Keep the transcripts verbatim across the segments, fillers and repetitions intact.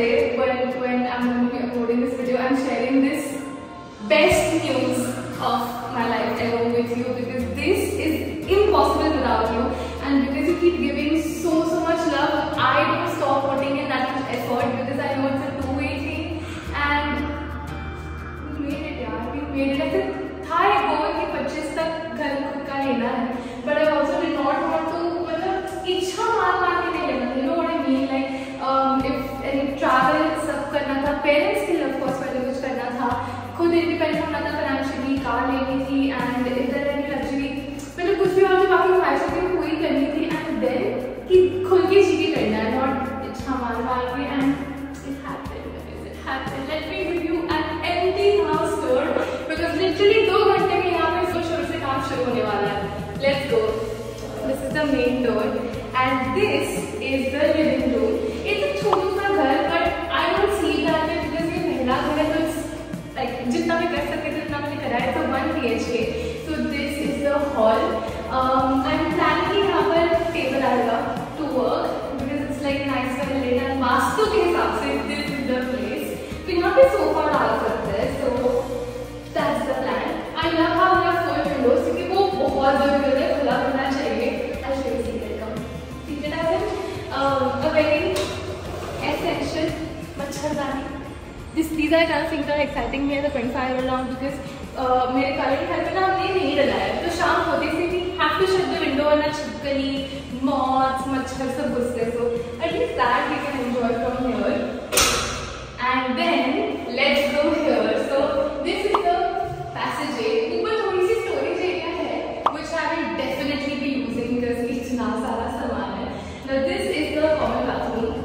today, but when I'm going to be uploading this video, I'm sharing this best news of my life ever with you, because this is impossible without you, and because you keep giving so so much love, I don't stop putting in that much effort, because I know it's a two-way thing, and we made it, yeah, we made it. I said, "Hi, go ki twenty-five tak ghar ka lena hai," but I also did not want to, matlab, ichha maar maar ke nahi lena, you know what I mean? Like, um, if any travel sab karna tha, parents ke love course pehle kuch karna tha, khud independent hona tha financially, car leni thi, and if there any luxury, matlab kuch bhi aur jo baaki ख्वाहिशें थी पूरी करनी थी, and then ki khud ke जी के करना, not ichha maar maar ke, and it happened, because it happened. Let me give you an empty house tour, because literally two घंटे में यहाँ पे इसको शुरू से काम शुरू होने वाला है. Let's go. This is the main door, and this is the living room. It's a छोटा सा घर, but I don't see that it because ये महंगा घर है, तो it's like जितना भी कर सकते थे उतना मैंने कराया. So one B H K. So this is the hall. Um, I'm planning कि यहाँ पर table आएगा to work, because it's like nice and lit and vastu के हिसाब से this is the place. तो यहाँ पे sofa डाल सकते हैं, so that's the plan. I love how we have four windows क्योंकि वो बहुत जरूरी है, खुला होना चाहिए. This, these are kind of things that are exciting me as a twenty-five year old now, because uh, मेरे current घर में ना हमने नहीं डाला है, तो शाम होते से भी have to shut the window वरना छिपकली, moths, मच्छर सब घुसते हैं, so at least that we can enjoy from here. And then let's go here. So this is the passageway. ऊपर थोड़ी सी storage area है, which I will definitely be using because इतना सारा सामान है. Now this is the common bathroom.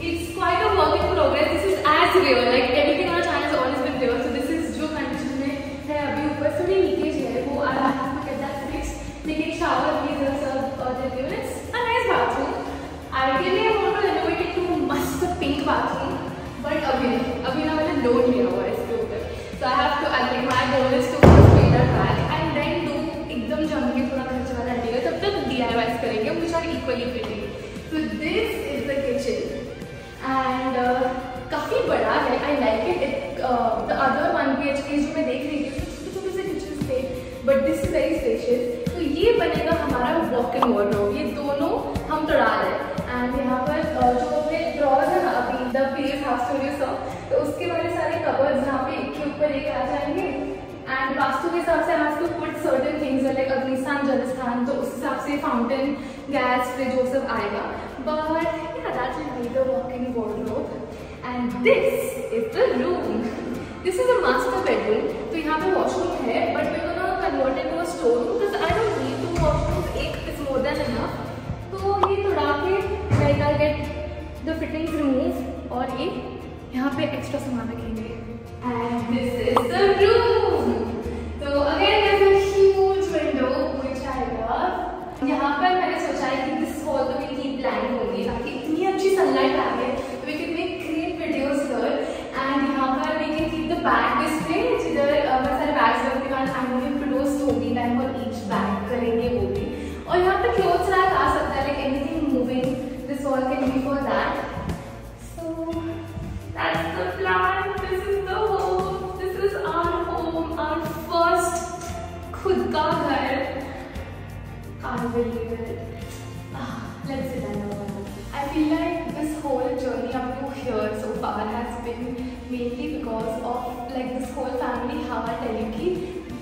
It's quite a work in progress. This is as real, like everything on our channel has always been real. So this is जो condition में है अभी, ऊपर से भी लीकेज है, वो I have to get that fixed. लेकिन shower भी इधर सब और देते हैं. It's a nice bathroom. Ideally I want to renovate it to must pink bathroom, but अभी अभी ना मैंने loan लिया हुआ है इसके ऊपर. So I have to, I think my goal is to first pay that back and then do एकदम जम के थोड़ा खर्च वाला रहेगा, तब तक D I Ys करेंगे, which are equally pretty. So this is the kitchen. And काफी बड़ा है, I like it. It uh, the other one B H K जो मैं देख रही थी उसमें छोटे से किचन थे, but this is very spacious. तो ये बनेगा हमारा walk-in wardrobe. ये दोनों हम तोड़ा रहे हैं. And यहाँ पर जो अपने drawers हैं अभी the previous half story saw, तो उसके वाले सारे cupboards यहाँ पे एक के ऊपर एक आ जाएंगे. And वास्तु के हिसाब से I have to put certain things like अग्निस्थान, जलस्थान, तो उस हिसाब से fountain, gas, फ्रिज वो सब आएगा. But that's really the walk-in wardrobe, and this is the room. This is a master bedroom. So यहाँ पे washroom है, but we're gonna convert it to a storeroom because I don't need two washrooms. One is more than enough. तो ये थोड़ा के like I'll get the fittings removed और ये यहाँ पे extra सामान रखेंगे. And this is the room. So again there's a huge window which I love. यहाँ पर मैंने सोचा है कि this wall तो मेरी blank होगी ताकि sunlight आगे, we can make great videos here. And यहाँ पर we can keep the bag display जिधर बहुत सारे bags रखते हैं, and we produce so many time for each bag करेंगे वो भी. और यहाँ पे clothes rack आ सकता है, like anything moving, this wall can be for that. So that's the plan. This is the home. This is our home, our first खुद का घर. Can't believe it. Ah, let's sit down. I feel like this whole journey up to here so far has been mainly because of like this whole family. How I tell you कि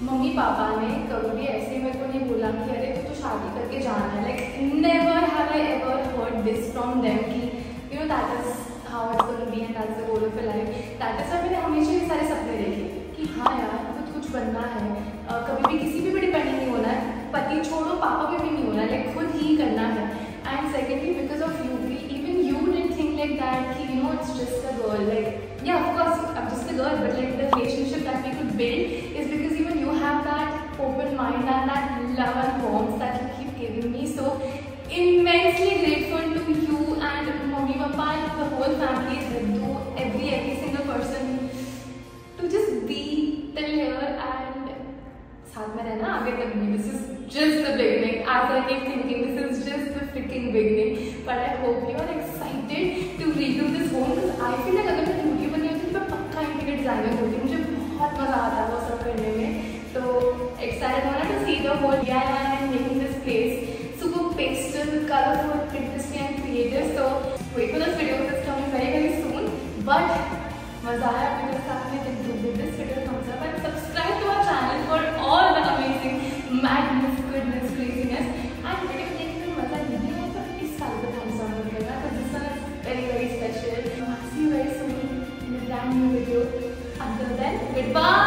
mummy papa ने कभी ऐसे मेरे को नहीं बोला कि अरे तू शादी करके जाना है. Like never have I ever heard this from them कि you know that is how it's gonna be and that's the goal of your life. That is why मैंने हमेशा ये सारे सपने देखे कि हाँ यार तो कुछ बनना है, कभी भी किसी पे डिपेंड नहीं होना है, पति छोड़ो पापा पे भी नहीं होना है, like खुद ही करना है. And secondly because of you, even you didn't think like that you know it's just a girl, like yeah of course I'm just a girl, but like the relationship that we could build is because even you have that open mind and that love and warmth that you keep giving me. So immensely grateful to you and mommy, papa, and the whole family, to every every single person to just be till here and साथ में रहना आगे तक भी. This is just the beginning. As I keep thinking, this is just the freaking beginning. But I hope you are excited to redo this whole father was also doing it. So excited, I wanted to see the whole D I Y and making this place super pastel, colorful, interesting and creative. So wait for this video, it's coming very very soon. But maza aaya because aapne to give this video thumbs up and subscribe to our channel for all the amazing madness, goodness, craziness. And video dekhne mein maza nahi aaya to please sab ko thumbs up karna because this one is very very special. See you very soon in a brand new video. Until then, goodbye.